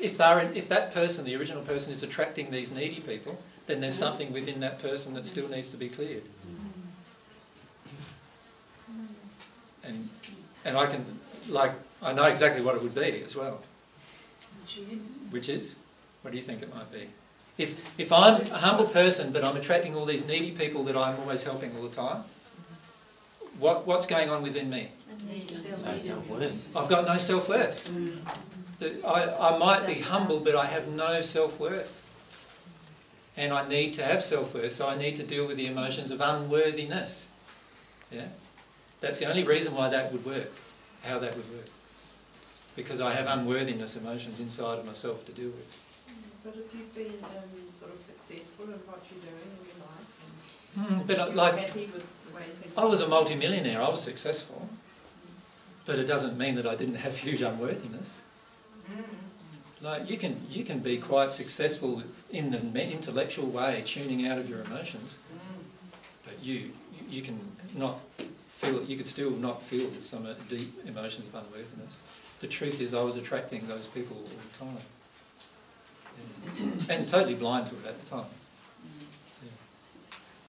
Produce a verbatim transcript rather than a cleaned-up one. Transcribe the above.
If, they're in, if that person, the original person, is attracting these needy people, then there's something within that person that still needs to be cleared. And, and I can, like, I know exactly what it would be as well. Which is? What do you think it might be? If, if I'm a humble person but I'm attracting all these needy people that I'm always helping all the time, what, what's going on within me? No self-worth. I've got no self-worth. Mm. I, I might be humble, but I have no self-worth. And I need to have self-worth, so I need to deal with the emotions of unworthiness. Yeah? That's the only reason why that would work, how that would work. Because I have unworthiness emotions inside of myself to deal with. But if you've been um, sort of successful in what you're doing in your life, and mm, but you're like, happy with the way things are. I was a multi-millionaire, I was successful. But it doesn't mean that I didn't have huge unworthiness. Like you can you can be quite successful in the intellectual way, tuning out of your emotions, but you you can not feel you could still not feel some deep emotions of unworthiness. The truth is, I was attracting those people all the time, and, and totally blind to it at the time.